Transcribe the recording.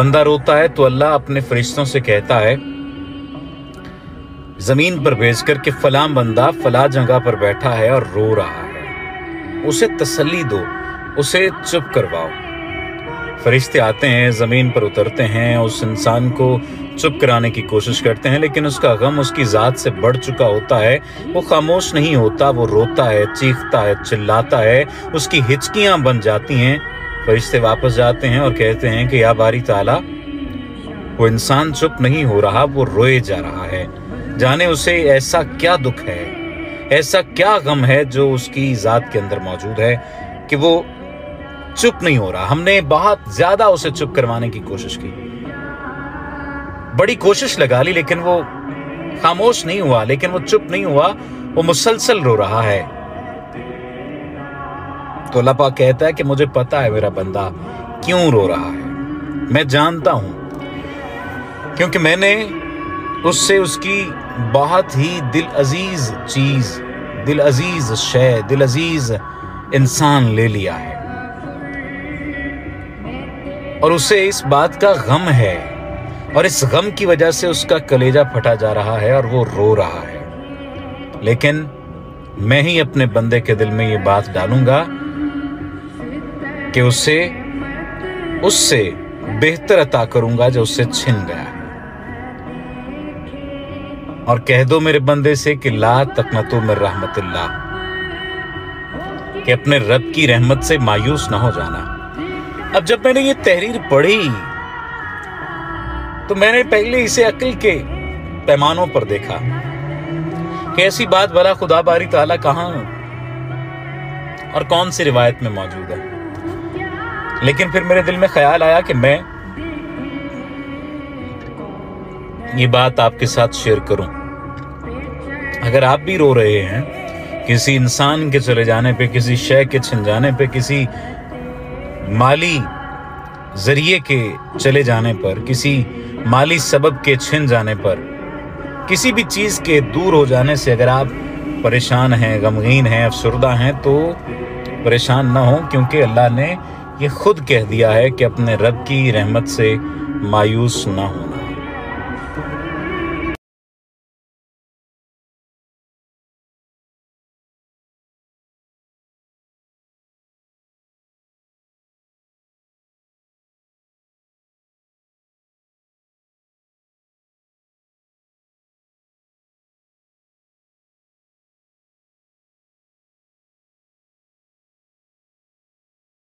बंदा रोता है तो अल्लाह अपने फरिश्तों से कहता है जमीन पर भेज कर के फलां बंदा फला जगह पर बैठा है और रो रहा है, उसे तसल्ली दो, उसे चुप करवाओ। फरिश्ते आते हैं, जमीन पर उतरते हैं, उस इंसान को चुप कराने की कोशिश करते हैं, लेकिन उसका गम उसकी ज़ात से बढ़ चुका होता है। वो खामोश नहीं होता, वो रोता है, चीखता है, चिल्लाता है, उसकी हिचकियां बन जाती हैं। फरिश्ते वापस जाते हैं और कहते हैं कि या बारी ताला, वो इंसान चुप नहीं हो रहा, वो रोए जा रहा है, जाने उसे ऐसा क्या दुख है, ऐसा क्या गम है जो उसकी ज़ात के अंदर मौजूद है कि वो चुप नहीं हो रहा। हमने बहुत ज्यादा उसे चुप करवाने की कोशिश की, बड़ी कोशिश लगा ली, लेकिन वो खामोश नहीं हुआ, लेकिन वो चुप नहीं हुआ, वो मुसलसल रो रहा है। तो अल्लाह पाक कहता है कि मुझे पता है मेरा बंदा क्यों रो रहा है, मैं जानता हूं, क्योंकि मैंने उससे उसकी बहुत ही दिल अजीज चीज, दिल अजीज शय, दिल अजीज इंसान ले लिया है, और उसे इस बात का गम है, और इस गम की वजह से उसका कलेजा फटा जा रहा है और वो रो रहा है। लेकिन मैं ही अपने बंदे के दिल में ये बात डालूंगा कि उससे बेहतर अता करूंगा जो उससे छिन गया है। और कह दो मेरे बंदे से कि ला तकनतु मिर रहमतिल्लाह, कि अपने रब की रहमत से मायूस ना हो जाना। अब जब मैंने ये तहरीर पढ़ी तो मैंने पहले इसे अक्ल के पैमानों पर देखा कि ऐसी बात भला खुदा बारी ताला कहां और कौन सी रिवायत में मौजूद है। लेकिन फिर मेरे दिल में ख्याल आया कि मैं ये बात आपके साथ शेयर करूं। अगर आप भी रो रहे हैं किसी इंसान के चले जाने पे, किसी शय के छिन जाने पे, किसी माली जरिए के चले जाने पर, किसी माली सबब के छिन जाने पर, किसी भी चीज़ के दूर हो जाने से अगर आप परेशान हैं, गमगीन हैं, अफसरदा हैं, तो परेशान ना हो, क्योंकि अल्लाह ने ये खुद कह दिया है कि अपने रब की रहमत से मायूस ना हो।